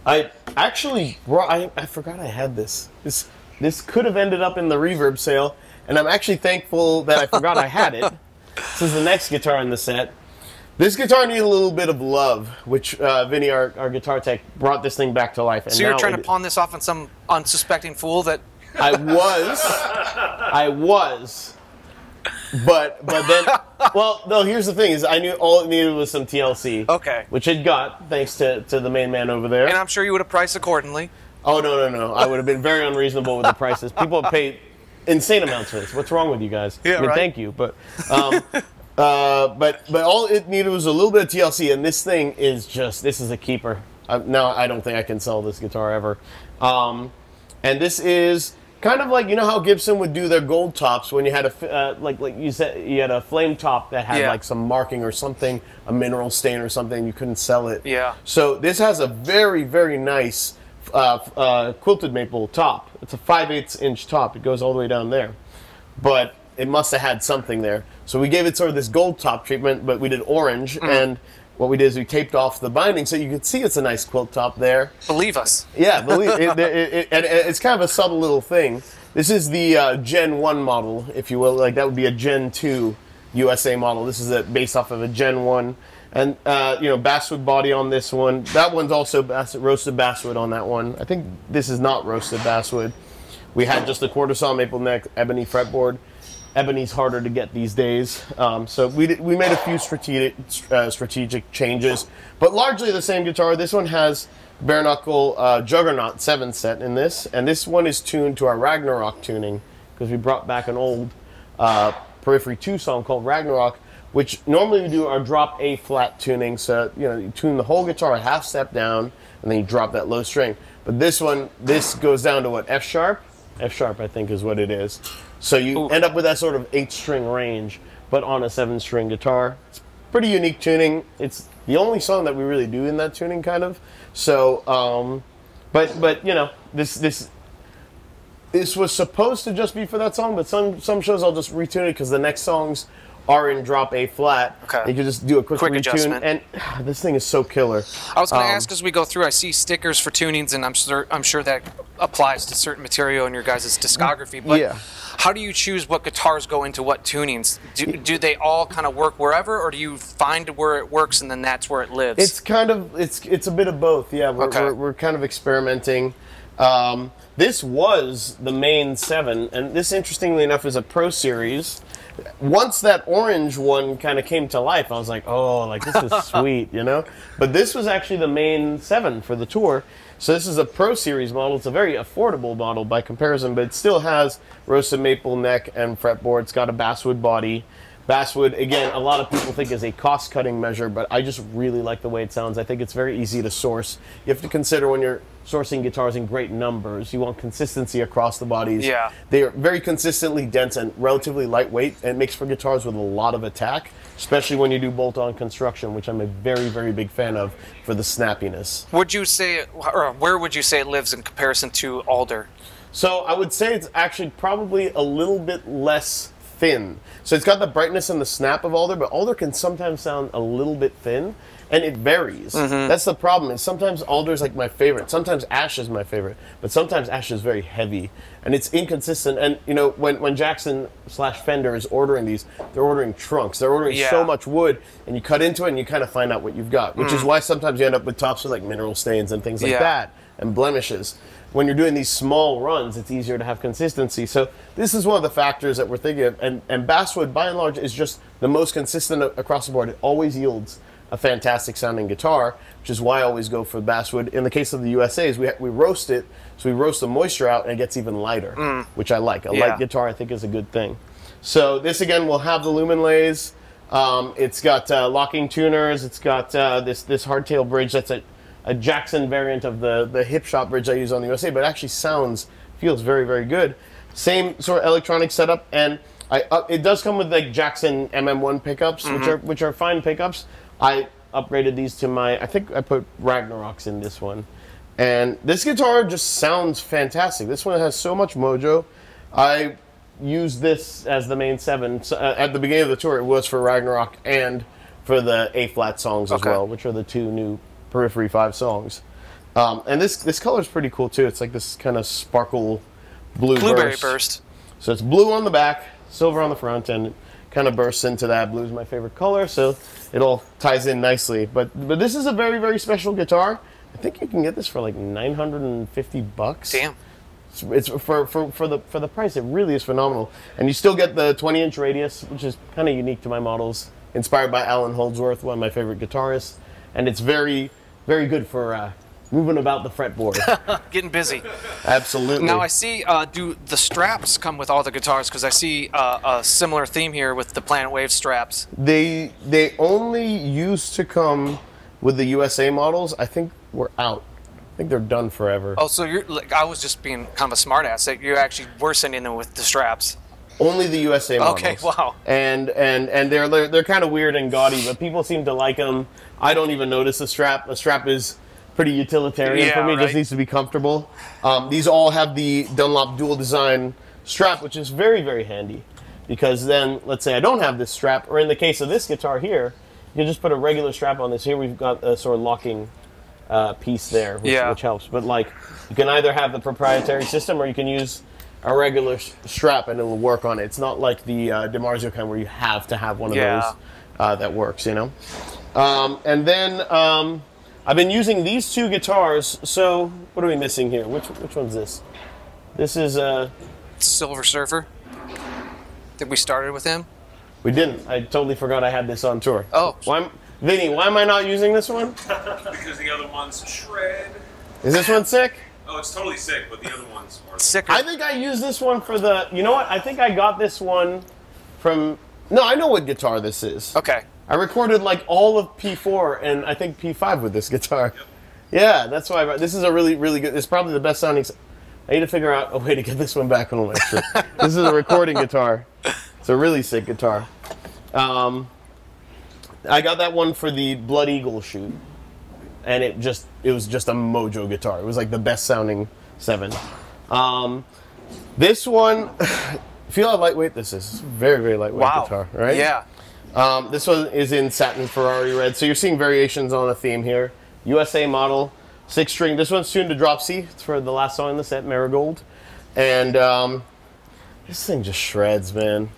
I actually brought. I forgot I had this. This could have ended up in the Reverb sale, and I'm actually thankful that I forgot I had it. This is the next guitar in the set. This guitar needed a little bit of love, which Vinny, our guitar tech, brought this thing back to life. And so you're trying to pawn this off on some unsuspecting fool that... I was. But then... Well, no, here's the thing, is I knew all it needed was some TLC. Okay. Which it got, thanks to the main man over there. And I'm sure you would have priced accordingly. Oh, no. I would have been very unreasonable with the prices. People have paid insane amounts for this. What's wrong with you guys? Yeah, I mean, right? Thank you, but... but all it needed was a little bit of TLC, and this thing is just, this is a keeper. Now I don't think I can sell this guitar ever. And this is kind of like, you know how Gibson would do their gold tops when you had a like you said, you had a flame top that had like some marking or something, a mineral stain or something. You couldn't sell it. Yeah. So this has a very, very nice quilted maple top. It's a 5/8" inch top. It goes all the way down there, but it must have had something there. So we gave it sort of this gold top treatment, but we did orange, and what we did is we taped off the binding so you could see it's a nice quilt top there. Believe us. Yeah, believe it's kind of a subtle little thing. This is the Gen 1 model, if you will. Like, that would be a Gen 2 USA model. This is based off of a Gen 1. And, you know, basswood body on this one. That one's also roasted basswood on that one. I think this is not roasted basswood. We had just a quarter saw maple neck, ebony fretboard. Ebony's harder to get these days, so we made a few strategic changes, but largely the same guitar. This one has Bare Knuckle Juggernaut 7 set in this, and this one is tuned to our Ragnarok tuning, because we brought back an old Periphery 2 song called Ragnarok, which normally we do our drop A flat tuning, so you know, you tune the whole guitar a half step down, and then you drop that low string. But this one, this goes down to what, F-sharp? F-sharp, I think, is what it is. So you end up with that sort of 8-string range, but on a 7-string guitar. It's pretty unique tuning. It's the only song that we really do in that tuning, kind of. So, but you know, this was supposed to just be for that song, but some shows I'll just retune it because the next songs are in drop A flat. Okay. You can just do a quick retune adjustment. And this thing is so killer. I was going to ask as we go through. I see stickers for tunings, and I'm sure that applies to certain material in your guys' discography. But how do you choose what guitars go into what tunings? Do they all kind of work wherever, or do you find where it works and then that's where it lives? It's kind of it's a bit of both. Yeah, we're kind of experimenting. This was the main 7, and this, interestingly enough, is a Pro Series. Once that orange one kind of came to life, I was like, oh, like, this is sweet, you know? But this was actually the main 7 for the tour. So this is a Pro Series model. It's a very affordable model by comparison, but it still has roasted maple neck and fretboard. It's got a basswood body. Basswood, again, a lot of people think is a cost-cutting measure, but I just really like the way it sounds. I think it's very easy to source. You have to consider when you're sourcing guitars in great numbers, you want consistency across the bodies. Yeah. They are very consistently dense and relatively lightweight, and it makes for guitars with a lot of attack, especially when you do bolt-on construction, which I'm a very, very big fan of for the snappiness. Would you say, or where would you say it lives in comparison to Alder? So I would say it's actually probably a little bit less thin. So it's got the brightness and the snap of Alder, but Alder can sometimes sound a little bit thin, and it varies. That's the problem, is sometimes Alder is like my favorite, sometimes Ash is my favorite, but sometimes Ash is very heavy, and it's inconsistent. And you know, when Jackson / Fender is ordering these, they're ordering trunks, they're ordering so much wood, and you cut into it and you kind of find out what you've got, which is why sometimes you end up with tops with like mineral stains and things like that, and blemishes. when you're doing these small runs, it's easier to have consistency. So this is one of the factors that we're thinking of. And basswood, by and large, is just the most consistent across the board. It always yields a fantastic sounding guitar, which is why I always go for basswood. In the case of the USAs, we roast it, so we roast the moisture out and it gets even lighter, which I like. A light guitar, I think, is a good thing. So this, again, will have the Lumenlays. It's got locking tuners. It's got this hardtail bridge. That's a Jackson variant of the Hipshot bridge I use on the USA, but it actually feels very, very good. Same sort of electronic setup, and it does come with like Jackson MM1 pickups, which are fine pickups. I upgraded these to my, I think I put Ragnarok's in this one. And this guitar just sounds fantastic. This one has so much mojo. I use this as the main seven. So, at the beginning of the tour, it was for Ragnarok and for the A-flat songs as well, which are the two new Periphery V songs. And this color is pretty cool too. It's like this kind of sparkle blue blueberry burst. So it's blue on the back, silver on the front, and kind of bursts into that. Blue is my favorite color, so it all ties in nicely. But this is a very, very special guitar. I think you can get this for like $950. Damn, it's for the price. It really is phenomenal, and you still get the 20-inch radius, which is kind of unique to my models. Inspired by Alan Holdsworth, one of my favorite guitarists, and it's very, very good for moving about the fretboard. Getting busy. Absolutely. Now I see, do the straps come with all the guitars? Because I see a similar theme here with the Planet Wave straps. They only used to come with the USA models. I think we're out. I think they're done forever. Oh, so you're like, I was just being kind of a smartass that you actually were sending them with the straps. Only the USA models. Okay, wow. And they're kind of weird and gaudy, but people seem to like them. I don't even notice a strap. A strap is pretty utilitarian for me. It just needs to be comfortable. These all have the Dunlop dual design strap, which is very, very handy, because then let's say I don't have this strap, or in the case of this guitar here, you can just put a regular strap on this. Here we've got a sort of locking piece there, which helps. But like, you can either have the proprietary system, or you can use a regular strap and it'll work on it. It's not like the DiMarzio kind where you have to have one of those that works, you know. And then I've been using these two guitars. So what are we missing here? Which one's this? This is a Silver Surfer. Did we started with him? We didn't. I totally forgot I had this on tour. Oh, Vinny, why am I not using this one? Because the other one's shred. Is this one sick? Oh, it's totally sick, but the other one's more sicker. I think I used this one for the, you know what? I think I got this one from, no, I know what guitar this is. Okay. I recorded like all of P4 and I think P5 with this guitar. Yep. Yeah, that's why this is a really, really good, it's probably the best sounding. I need to figure out a way to get this one back on electric. This is a recording guitar. It's a really sick guitar. I got that one for the Blood Eagle shoot. And it was just a mojo guitar. It was like the best sounding seven. This one, feel how lightweight this is. It's a very, very lightweight guitar, right? Yeah. This one is in satin Ferrari red. So you're seeing variations on a theme here. USA model, 6-string. This one's tuned to drop C. It's for the last song in the set, Marigold. And this thing just shreds, man.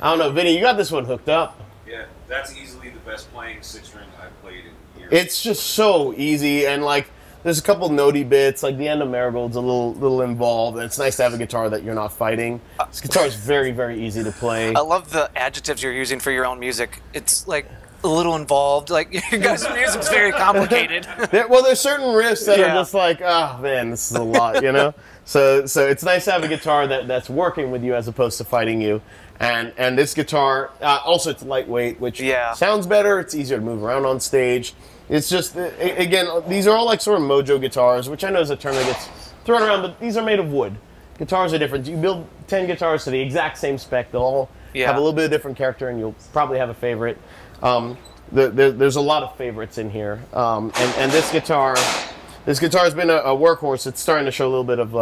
I don't know, Vinny, you got this one hooked up. Yeah, that's easily the best playing 6-string I've played in. It's just so easy, and like there's a couple notey bits, like the end of Marigold's a little involved, and it's nice to have a guitar that you're not fighting. This guitar is very, very easy to play. I love the adjectives you're using for your own music. It's like a little involved, like your guys' music's very complicated. Well, there's certain riffs that are just like, oh man, this is a lot, you know? So it's nice to have a guitar that's working with you as opposed to fighting you. And this guitar, also it's lightweight, which sounds better. It's easier to move around on stage. It's just, again, these are all like sort of mojo guitars, which I know is a term that gets thrown around, but these are made of wood. Guitars are different. You build 10 guitars to the exact same spec. They'll all have a little bit of different character, and you'll probably have a favorite. There's a lot of favorites in here. And this guitar has been a workhorse. It's starting to show a little bit of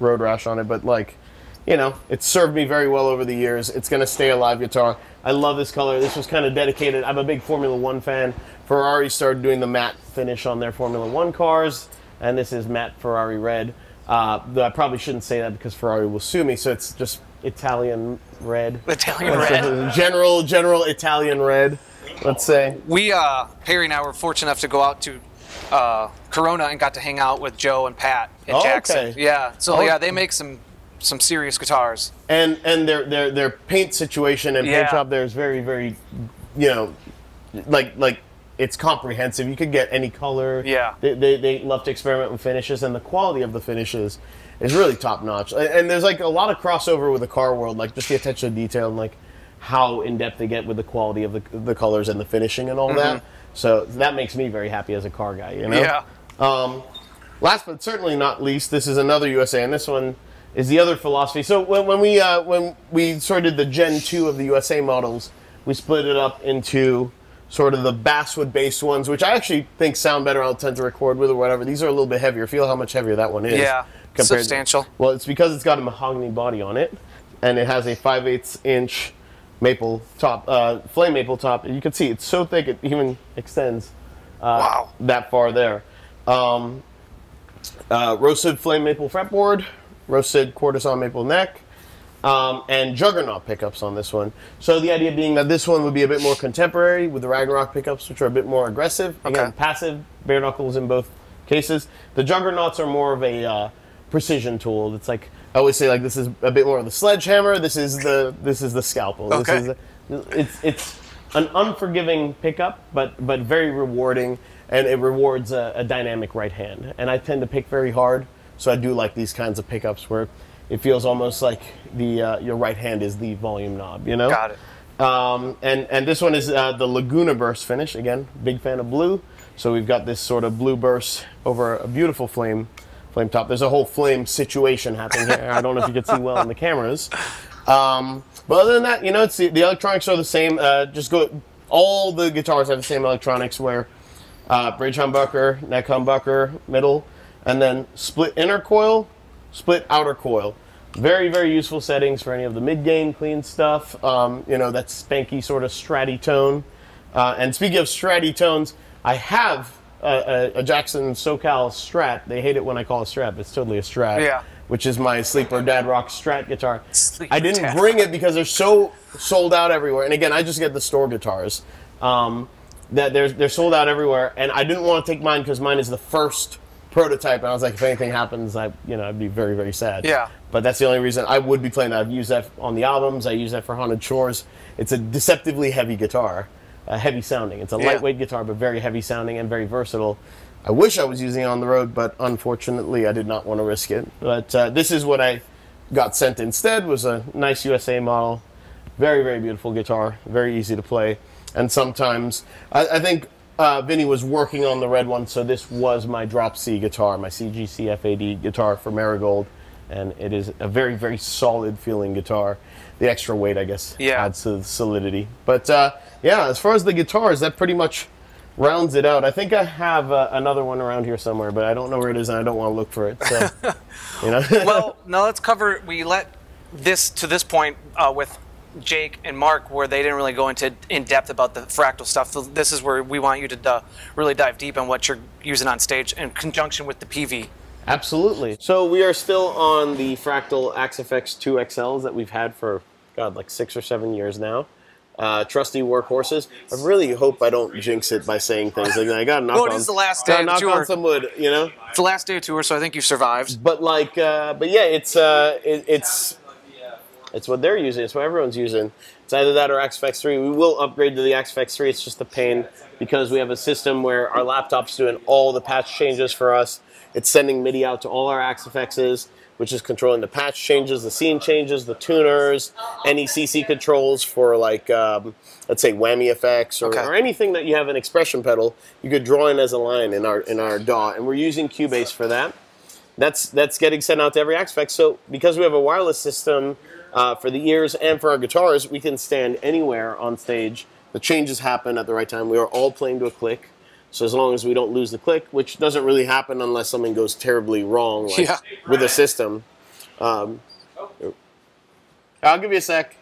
road rash on it, but like, you know, it's served me very well over the years. It's going to stay a live guitar. I love this color. This was kind of dedicated. I'm a big Formula One fan. Ferrari started doing the matte finish on their Formula One cars, and this is matte Ferrari red. Though I probably shouldn't say that because Ferrari will sue me, so it's just Italian red. Italian red. General Italian red, let's say. We, Perry and I were fortunate enough to go out to Corona and got to hang out with Joe and Pat and Jackson. Okay. Yeah. So yeah, they make some serious guitars. And their paint situation and paint job there is very, very, you know, like it's comprehensive. You could get any color. Yeah. They love to experiment with finishes, and the quality of the finishes is really top notch. And there's like a lot of crossover with the car world, like just the attention to detail and like how in depth they get with the quality of the colors and the finishing and all that. So that makes me very happy as a car guy, you know? Yeah. Last but certainly not least, this is another USA, and this one is the other philosophy. So when we sort of did the Gen 2 of the USA models, we split it up into sort of the basswood-based ones, which I actually think sound better. I'll tend to record with or whatever. These are a little bit heavier. Feel how much heavier that one is. Yeah, substantial. To, well, it's because it's got a mahogany body on it, and it has a 5/8" inch... maple top, flame maple top. You can see it's so thick it even extends that far there. Roasted flame maple fretboard, roasted courtesan maple neck, and Juggernaut pickups on this one. So the idea being that this one would be a bit more contemporary with the Ragnarok pickups, which are a bit more aggressive. Again, passive, bare knuckles in both cases. The Juggernauts are more of a precision tool. It's like, I always say, like, this is a bit more of the sledgehammer. This is the scalpel. Okay. It's an unforgiving pickup, but very rewarding, and it rewards a dynamic right hand. And I tend to pick very hard, so I do like these kinds of pickups where it feels almost like the your right hand is the volume knob. You know. Got it. And this one is the Laguna Burst finish. Again, big fan of blue, so we've got this sort of blue burst over a beautiful flame. Flame top. There's a whole flame situation happening here. I don't know if you can see well in the cameras. But other than that, you know, it's the electronics are the same. All the guitars have the same electronics where bridge humbucker, neck humbucker, middle, and then split inner coil, split outer coil. Very, very useful settings for any of the mid-gain clean stuff. You know, that spanky sort of stratty tone. And speaking of stratty tones, I have a Jackson SoCal Strat. They hate it when I call it Strat, but it's totally a Strat, which is my Sleeper Dad Rock Strat guitar. I didn't bring it because they're so sold out everywhere. And again, I just get the store guitars. That they're sold out everywhere, and I didn't want to take mine because mine is the first prototype, and I was like, if anything happens, I'd be very, very sad. Yeah. But that's the only reason I would be playing that. I've used that on the albums. I use that for Haunted Shores. It's a deceptively heavy guitar. Heavy sounding. It's a lightweight guitar, but very heavy sounding and very versatile. I wish I was using it on the road, but unfortunately I did not want to risk it. But this is what I got sent instead, was a nice USA model. Very, very beautiful guitar. Very easy to play. And sometimes, I think Vinny was working on the red one, so this was my drop C guitar, my CGC FAD guitar for Marigold. And it is a very, very solid feeling guitar. The extra weight, I guess, adds to the solidity. But yeah, as far as the guitars, that pretty much rounds it out. I think I have another one around here somewhere, but I don't know where it is, and I don't want to look for it. So, you know. Well, now let's cover. We let this to this point with Jake and Mark, where they didn't really go into in depth about the Fractal stuff. So this is where we want you to really dive deep on what you're using on stage in conjunction with the PV. Absolutely. So we are still on the Fractal Axe FX3 XLs that we've had for, God, like 6 or 7 years now. Trusty workhorses. I really hope I don't jinx it by saying things like that. I got to knock on. Well, it is the last day of tour. Knock on some wood, you know? It's the last day of tour, so I think you've survived. But like, but yeah, it's what they're using. It's what everyone's using. It's either that or Axe FX3. We will upgrade to the Axe FX3. It's just a pain because we have a system where our laptop's doing all the patch changes for us. It's sending MIDI out to all our Axe FXs, which is controlling the patch changes, the scene changes, the tuners, any CC controls for like, let's say whammy effects or anything that you have an expression pedal, you could draw in as a line in our DAW, and we're using Cubase for that. That's getting sent out to every Axe FX. So because we have a wireless system for the ears and for our guitars, we can stand anywhere on stage. The changes happen at the right time. We are all playing to a click. So as long as we don't lose the click, which doesn't really happen unless something goes terribly wrong like with a system. I'll give you a sec.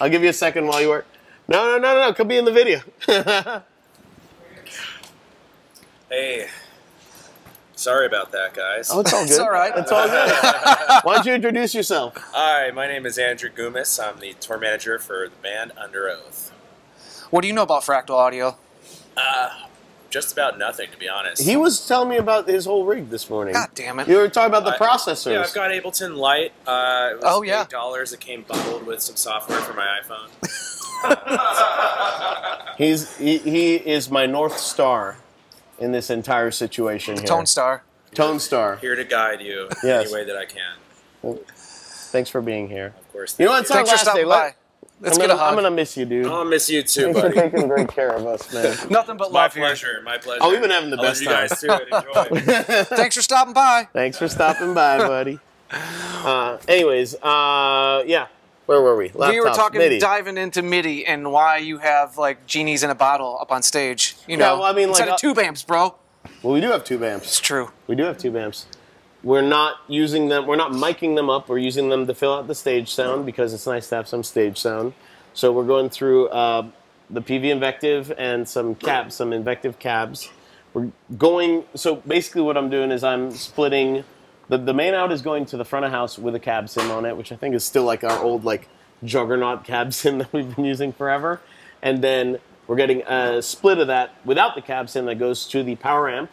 I'll give you a second while you work. No. Could be in the video. Hey. Sorry about that, guys. Oh, it's all good. It's all right. It's all good. Why don't you introduce yourself? Hi, my name is Andrew Goomis. I'm the tour manager for the band Underoath. What do you know about Fractal Audio? just about nothing, to be honest. He was telling me about his whole rig this morning. God damn it. You were talking about the processors. Yeah, I've got Ableton Lite. It was $8 that came bundled with some software for my iPhone. He is my North Star in this entire situation here. Tone Star. Tone Star. Here to guide you in any way that I can. Well, thanks for being here. Of course. You know what? It's our last day. I'm gonna miss you, dude. I'll miss you too, buddy. Thanks for taking great care of us, man. Nothing but love. My pleasure. Oh, we've been having the best time. You guys too. Enjoy. Thanks for stopping by. Thanks for stopping by, buddy. Anyways, yeah. Where were we? Laptops, we were talking, diving into MIDI and why you have like genies in a bottle up on stage. You know, well, I mean, instead of tube amps, bro. Well, we do have tube amps. It's true. We do have tube amps. We're not using them, we're not micing them up, we're using them to fill out the stage sound because it's nice to have some stage sound. So we're going through the PV Invective and some cabs, some Invective cabs. We're going, so basically what I'm doing is I'm splitting, the main out is going to the front of house with a cab sim on it, which I think is still like our old like Juggernaut cab sim that we've been using forever. And then we're getting a split of that without the cab sim that goes to the power amp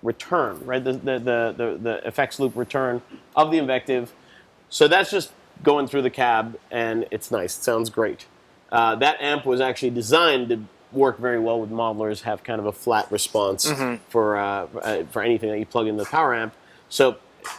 return, right? The effects loop return of the Invective. So that's just going through the cab, and it's nice. It sounds great. That amp was actually designed to work very well with modelers, have kind of a flat response for anything that you plug in the power amp. So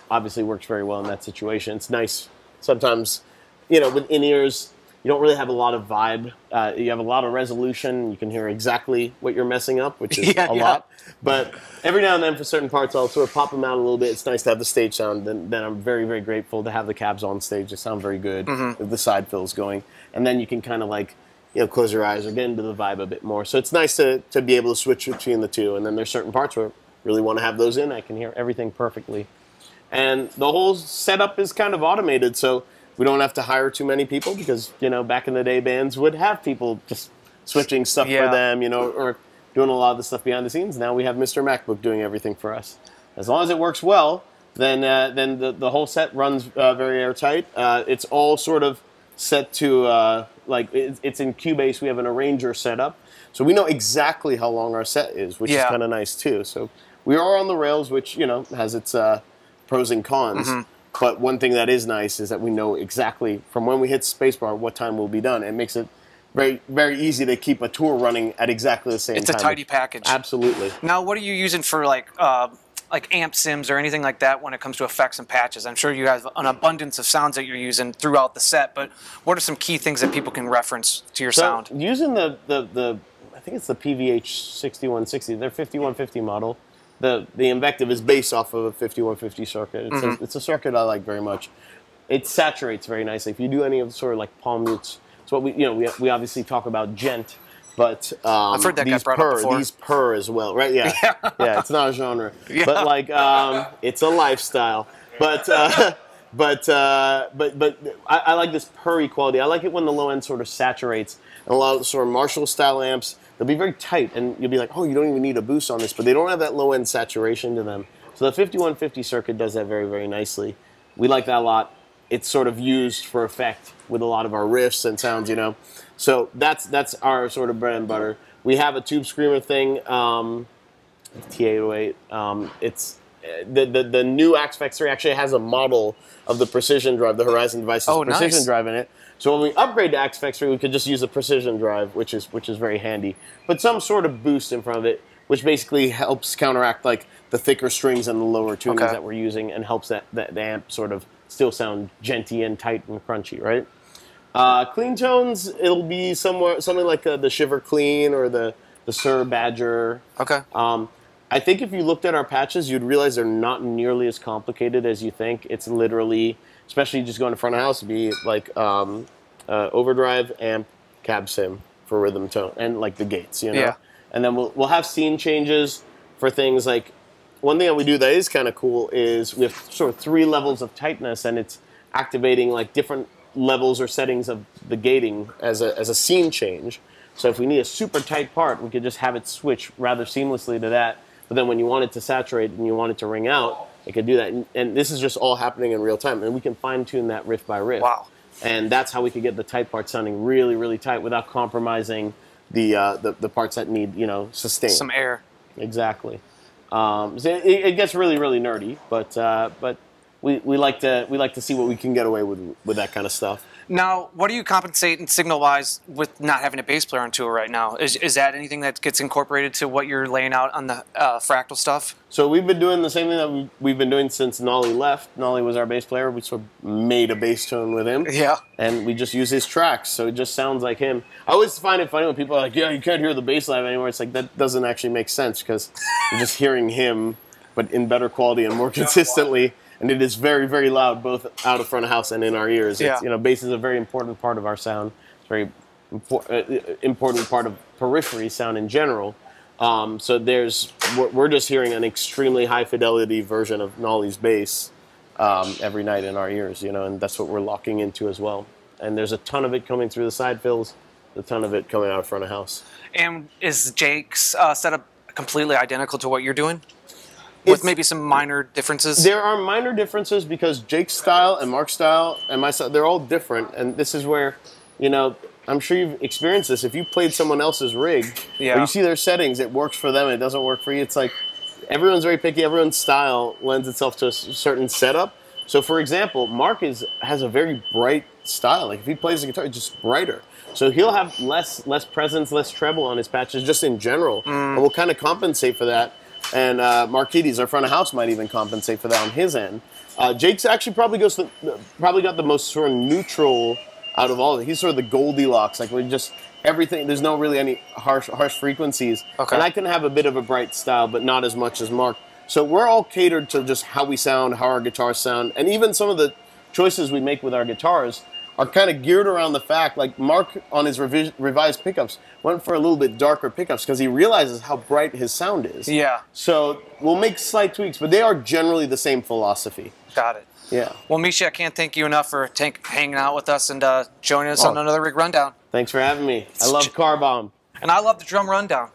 obviously works very well in that situation. It's nice. Sometimes, you know, with in-ears, you don't really have a lot of vibe. You have a lot of resolution. You can hear exactly what you're messing up, which is a lot. But every now and then for certain parts, I'll sort of pop them out a little bit. It's nice to have the stage sound. Then I'm very, very grateful to have the cabs on stage. They sound very good if the side fill's going. And then you can kind of like, you know, close your eyes or get into the vibe a bit more. So it's nice to be able to switch between the two. And then there's certain parts where I really want to have those in. I can hear everything perfectly. And the whole setup is kind of automated. So we don't have to hire too many people because, you know, back in the day, bands would have people just switching stuff for them, you know, or doing a lot of the stuff behind the scenes. Now we have Mr. MacBook doing everything for us. As long as it works well, then the whole set runs very airtight. It's all sort of set to, like, it's in Cubase. We have an arranger set up. So we know exactly how long our set is, which is kind of nice, too. So we are on the rails, which, you know, has its pros and cons. But one thing that is nice is that we know exactly from when we hit spacebar what time we'll be done. It makes it very, very easy to keep a tour running at exactly the same time. It's a tidy package. Absolutely. Now, what are you using for like amp sims or anything like that when it comes to effects and patches? I'm sure you have an abundance of sounds that you're using throughout the set, but what are some key things that people can reference to your sound? Using the I think it's the PVH 6160, their 5150 model. The Invective is based off of a 5150 circuit. It's, it's a circuit I like very much. It saturates very nicely. If you do any of the sort of like palm mutes, it's what we obviously talk about djent, but I've heard that these purr as well, right? Yeah, yeah, yeah, it's not a genre, but like it's a lifestyle. But I like this purry quality. I like it when the low end sort of saturates. And a lot of sort of Marshall style amps, they'll be very tight, and you'll be like, oh, you don't even need a boost on this, but they don't have that low end saturation to them. So the 5150 circuit does that very, very nicely. We like that a lot. It's sort of used for effect with a lot of our riffs and sounds, you know. So that's our sort of bread and butter. We have a tube screamer thing, T808. It's the new Axe FX3 actually has a model of the precision drive, the Horizon device's precision drive in it. So when we upgrade to Axe FX3, we could just use a precision drive, which is very handy. But some sort of boost in front of it, which basically helps counteract like the thicker strings and the lower tunings that we're using, and helps that the amp sort of still sound genty and tight and crunchy, right? Clean tones, it'll be something like the Shiver Clean or the Sir Badger. Okay. I think if you looked at our patches, you'd realize they're not nearly as complicated as you think. It's literally, especially just going to front of house, it'd be like overdrive, amp, cab sim for rhythm tone, and like the gates, you know? Yeah. And then we'll have scene changes for things like, one thing that we do that is kind of cool is we have sort of 3 levels of tightness, and it's activating like different levels or settings of the gating as a scene change. So if we need a super tight part, we could just have it switch rather seamlessly to that. But then when you want it to saturate and you want it to ring out, it could do that. And this is just all happening in real time. And we can fine-tune that riff by riff. Wow. And that's how we could get the tight parts sounding really, really tight without compromising the parts that need, you know, sustain. Some air. Exactly. So it gets really nerdy, but we like to see what we can get away with that kind of stuff. Now, what do you compensate in signal-wise with not having a bass player on tour right now? Is that anything that gets incorporated to what you're laying out on the Fractal stuff? So we've been doing the same thing that we've been doing since Nolly left. Nolly was our bass player. We sort of made a bass tone with him. Yeah. And we just use his tracks, so it just sounds like him. I always find it funny when people are like, yeah, you can't hear the bass live anymore. It's like, that doesn't actually make sense because you're just hearing him, but in better quality and more consistently. And it is very loud, both out of front of house and in our ears. Yeah. It's, you know, bass is a very important part of our sound. It's a very important part of Periphery sound in general. So we're just hearing an extremely high fidelity version of Nolly's bass every night in our ears, you know, and that's what we're locking into as well. And there's a ton of it coming through the side fills, a ton of it coming out of front of house. And is Jake's setup completely identical to what you're doing? With maybe some minor differences? There are minor differences because Jake's style and Mark's style and my style, they're all different. And this is where, you know, I'm sure you've experienced this. If you played someone else's rig, yeah, or you see their settings, it works for them, it doesn't work for you. It's like everyone's very picky. Everyone's style lends itself to a certain setup. So, for example, Mark has a very bright style. Like, if he plays the guitar, it's just brighter. So he'll have less presence, less treble on his patches just in general. Mm. And we'll kind of compensate for that. And Marquides, our front of house, might even compensate for that on his end. Jake's actually probably got the most sort of neutral out of all of it. He's sort of the Goldilocks, like we're just everything. There's no really any harsh frequencies. Okay. And I can have a bit of a bright style, but not as much as Mark. So we're all catered to just how we sound, how our guitars sound, and even some of the choices we make with our guitars are kind of geared around the fact, like Mark on his revised pickups went for a little bit darker pickups because he realizes how bright his sound is. Yeah. So we'll make slight tweaks, but they are generally the same philosophy. Got it. Yeah. Well, Misha, I can't thank you enough for hanging out with us and joining us on another Rig Rundown. Thanks for having me. I love Car Bomb. And I love the Drum Rundown.